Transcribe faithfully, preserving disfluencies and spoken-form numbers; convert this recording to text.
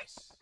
Yes.